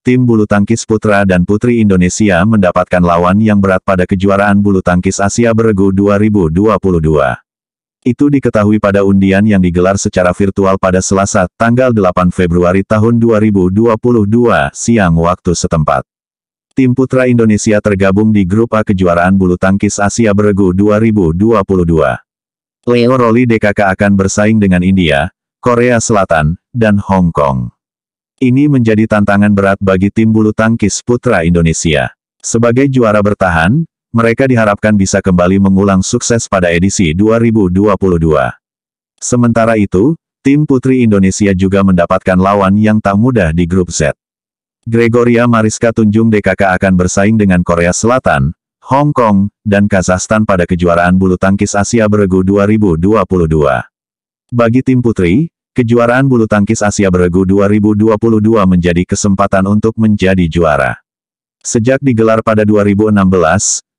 Tim bulu tangkis putra dan putri Indonesia mendapatkan lawan yang berat pada kejuaraan bulu tangkis Asia Beregu 2022. Itu diketahui pada undian yang digelar secara virtual pada Selasa, tanggal 8 Februari tahun 2022, siang waktu setempat. Tim putra Indonesia tergabung di grup A kejuaraan bulu tangkis Asia Beregu 2022. Leo Rolly DKK akan bersaing dengan India, Korea Selatan, dan Hong Kong. Ini menjadi tantangan berat bagi tim bulu tangkis putra Indonesia. Sebagai juara bertahan, mereka diharapkan bisa kembali mengulang sukses pada edisi 2022. Sementara itu, tim putri Indonesia juga mendapatkan lawan yang tak mudah di grup Z. Gregoria Mariska Tunjung DKK akan bersaing dengan Korea Selatan, Hong Kong, dan Kazakhstan pada kejuaraan bulu tangkis Asia Beregu 2022. Bagi tim putri, kejuaraan bulu tangkis Asia Beregu 2022 menjadi kesempatan untuk menjadi juara. Sejak digelar pada 2016,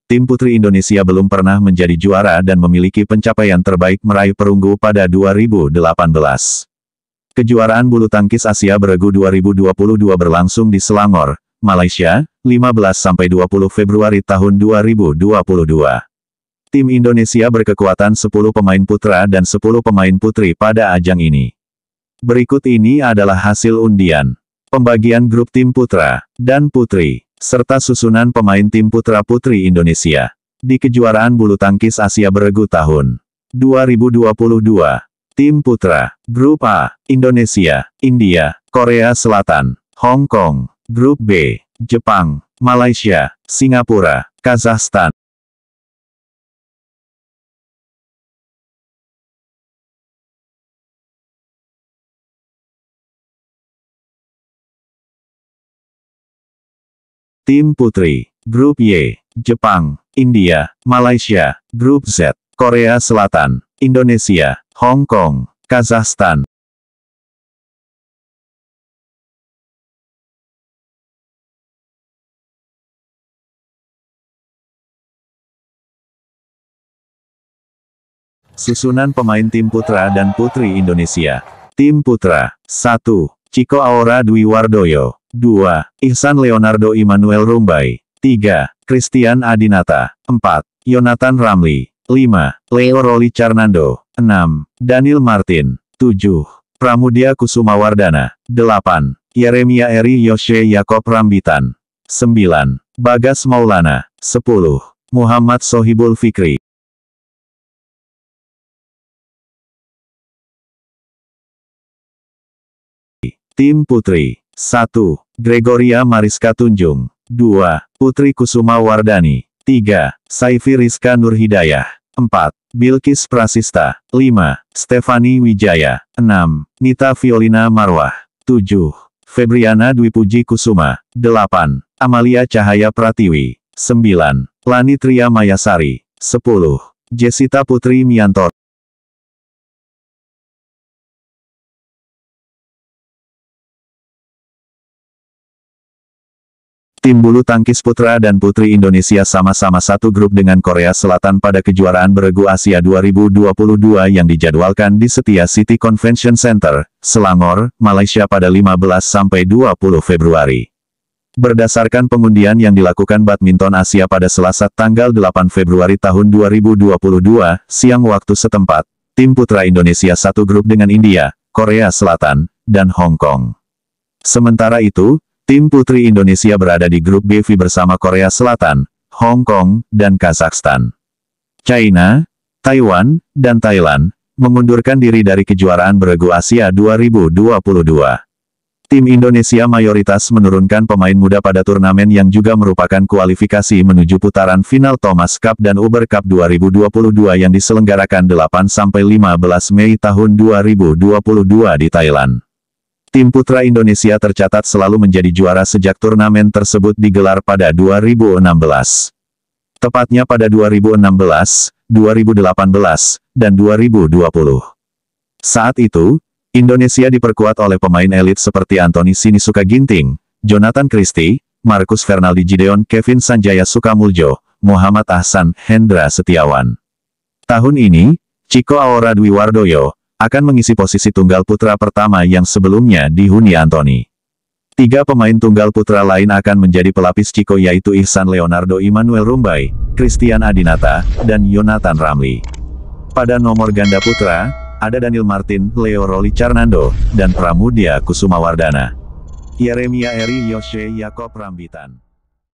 tim putri Indonesia belum pernah menjadi juara dan memiliki pencapaian terbaik meraih perunggu pada 2018. Kejuaraan bulu tangkis Asia Beregu 2022 berlangsung di Selangor, Malaysia, 15–20 Februari tahun 2022. Tim Indonesia berkekuatan 10 pemain putra dan 10 pemain putri pada ajang ini. Berikut ini adalah hasil undian, pembagian grup tim putra dan putri, serta susunan pemain tim putra-putri Indonesia di kejuaraan bulu tangkis Asia Beregu tahun 2022. Tim putra, grup A, Indonesia, India, Korea Selatan, Hong Kong. Grup B, Jepang, Malaysia, Singapura, Kazakhstan. Tim putri, grup Y, Jepang, India, Malaysia, grup Z, Korea Selatan, Indonesia, Hong Kong, Kazakhstan. Susunan pemain tim putra dan putri Indonesia. Tim putra, 1. Chico Aura Dwi Wardoyo. 2. Ikhsan Leonardo Imanuel Rumbay. 3. Christian Adinata. 4. Yonathan Ramlie. 5. Leo Rolly Carnando. 6. Daniel Marthin. 7. Pramudya Kusumawardana. 8. Yeremia Erich Yoche Rambitan. 9. Bagas Maulana. 10. Muhammad Shohibul Fikri. Tim putri, 1. Gregoria Mariska Tunjung. 2. Putri Kusuma Wardani. 3. Saifi Rizka Nurhidayah. 4. Bilqis Prasista. 5. Stefani Wijaya. 6. Nita Violina Marwah. 7. Febriana Dwi Puji Kusuma. 8. Amalia Cahaya Pratiwi. 9. Lanitria Mayasari. 10. Jesita Putri Miantor. Tim bulu tangkis putra dan putri Indonesia sama-sama satu grup dengan Korea Selatan pada kejuaraan beregu Asia 2022 yang dijadwalkan di Setia City Convention Center, Selangor, Malaysia pada 15–20 Februari. Berdasarkan pengundian yang dilakukan Badminton Asia pada Selasa tanggal 8 Februari tahun 2022, siang waktu setempat, tim putra Indonesia satu grup dengan India, Korea Selatan, dan Hong Kong. Sementara itu, tim putri Indonesia berada di grup B bersama Korea Selatan, Hong Kong, dan Kazakhstan. China, Taiwan, dan Thailand mengundurkan diri dari kejuaraan beregu Asia 2022. Tim Indonesia mayoritas menurunkan pemain muda pada turnamen yang juga merupakan kualifikasi menuju putaran final Thomas Cup dan Uber Cup 2022 yang diselenggarakan 8–15 Mei tahun 2022 di Thailand. Tim putra Indonesia tercatat selalu menjadi juara sejak turnamen tersebut digelar pada 2016. Tepatnya pada 2016, 2018, dan 2020. Saat itu, Indonesia diperkuat oleh pemain elit seperti Anthony Sinisuka Ginting, Jonathan Christie, Marcus Fernaldi Gideon, Kevin Sanjaya Sukamuljo, Muhammad Ahsan, Hendra Setiawan. Tahun ini, Chico Aura Dwi Wardoyo akan mengisi posisi tunggal putra pertama yang sebelumnya dihuni Anthony. Tiga pemain tunggal putra lain akan menjadi pelapis Chico, yaitu Ikhsan Leonardo Imanuel Rumbay, Christian Adinata, dan Yonathan Ramlie. Pada nomor ganda putra, ada Daniel Marthin, Leo Rolly Carnando, dan Pramudya Kusumawardana. Yeremia Erich Yoche Rambitan.